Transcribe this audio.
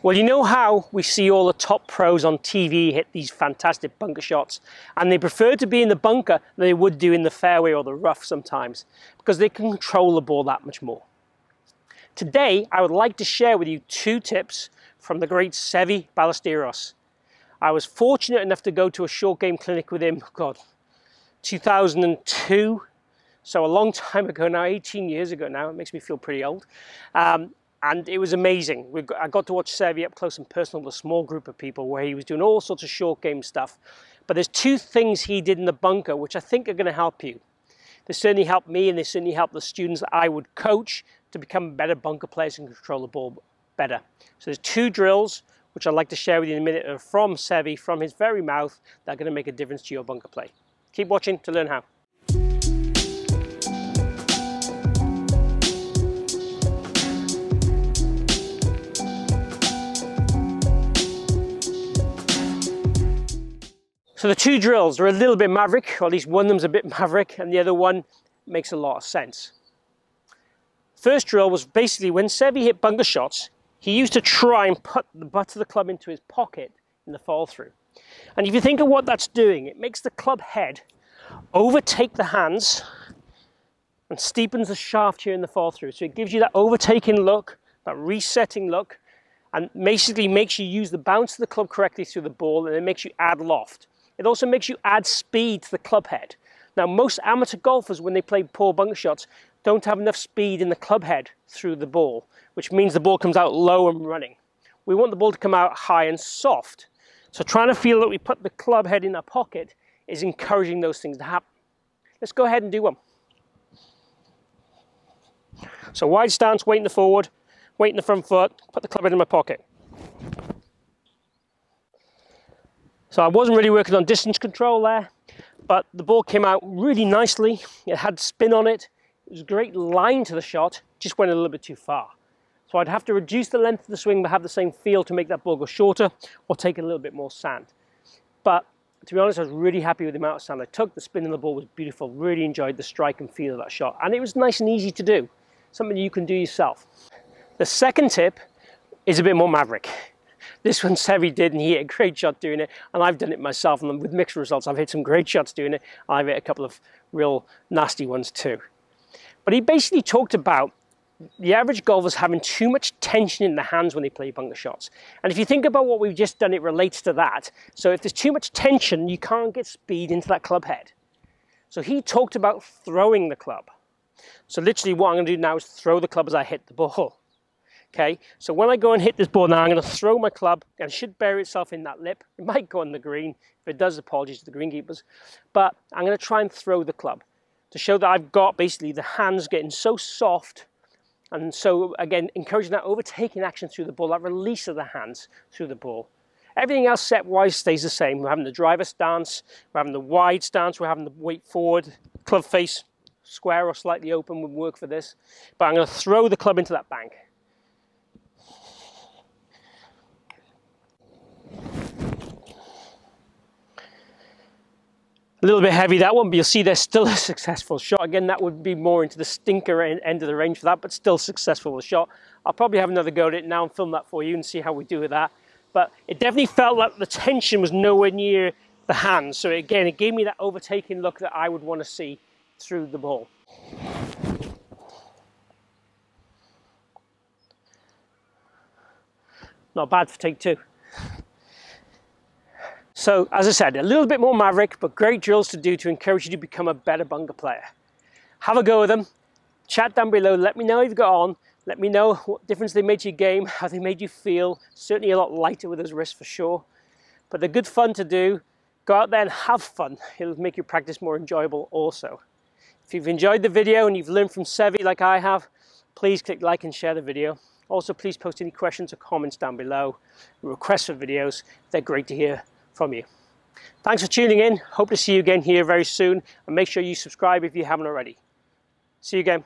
Well, you know how we see all the top pros on TV hit these fantastic bunker shots, and they prefer to be in the bunker than they would do in the fairway or the rough sometimes, because they can control the ball that much more. Today, I would like to share with you two tips from the great Seve Ballesteros. I was fortunate enough to go to a short game clinic with him, 2002, so a long time ago now, 18 years ago now. It makes me feel pretty old. And it was amazing. I got to watch Seve up close and personal with a small group of people where he was doing all sorts of short game stuff. But there's two things he did in the bunker which I think are going to help you. They certainly helped me, and they certainly helped the students that I would coach to become better bunker players and control the ball better. So there's two drills which I'd like to share with you in a minute, and from Seve, from his very mouth, that are going to make a difference to your bunker play. Keep watching to learn how. So the two drills are a little bit maverick, or at least one of them's a bit maverick, and the other one makes a lot of sense. First drill was basically when Seve hit bunker shots, he used to try and put the butt of the club into his pocket in the follow through. And if you think of what that's doing, it makes the club head overtake the hands and steepens the shaft here in the follow through. So it gives you that overtaking look, that resetting look, and basically makes you use the bounce of the club correctly through the ball, and it makes you add loft. It also makes you add speed to the club head. Now, most amateur golfers, when they play poor bunker shots, don't have enough speed in the club head through the ball, which means the ball comes out low and running. We want the ball to come out high and soft. So trying to feel that we put the club head in our pocket is encouraging those things to happen. Let's go ahead and do one. So wide stance, weight in the forward, weight in the front foot, put the club head in my pocket. So I wasn't really working on distance control there, but the ball came out really nicely. It had spin on it. It was a great line to the shot, just went a little bit too far. So I'd have to reduce the length of the swing but have the same feel to make that ball go shorter, or take a little bit more sand. But to be honest, I was really happy with the amount of sand I took. The spin in the ball was beautiful. Really enjoyed the strike and feel of that shot. And it was nice and easy to do. Something you can do yourself. The second tip is a bit more maverick. This one Seve did, and he hit a great shot doing it, and I've done it myself, and with mixed results. I've hit some great shots doing it, and I've hit a couple of real nasty ones too. But he basically talked about the average golfer's having too much tension in the hands when they play bunker shots. And if you think about what we've just done, it relates to that. So if there's too much tension, you can't get speed into that club head. So he talked about throwing the club. So literally what I'm going to do now is throw the club as I hit the ball. Okay, so when I go and hit this ball now, I'm going to throw my club, and it should bury itself in that lip. It might go on the green. If it does, apologies to the greenkeepers. But I'm going to try and throw the club to show that I've got basically the hands getting so soft, and so again, encouraging that overtaking action through the ball, that release of the hands through the ball. Everything else set-wise stays the same. We're having the driver stance, we're having the wide stance, we're having the weight forward, club face square or slightly open would work for this. But I'm going to throw the club into that bank. A little bit heavy that one, but you'll see there's still a successful shot. Again, that would be more into the stinker end of the range for that, but still successful with a shot. I'll probably have another go at it now and film that for you and see how we do with that. But it definitely felt like the tension was nowhere near the hands. So again, it gave me that overtaking look that I would want to see through the ball. Not bad for take two. So, as I said, a little bit more maverick, but great drills to do to encourage you to become a better bunker player. Have a go with them. Chat down below. Let me know how you've got on. Let me know what difference they made to your game, how they made you feel. Certainly a lot lighter with those wrists for sure. But they're good fun to do. Go out there and have fun. It'll make your practice more enjoyable also. If you've enjoyed the video and you've learned from Seve like I have, please click like and share the video. Also, please post any questions or comments down below. Requests for videos. They're great to hear from you. Thanks for tuning in. Hope to see you again here very soon, and make sure you subscribe if you haven't already. See you again.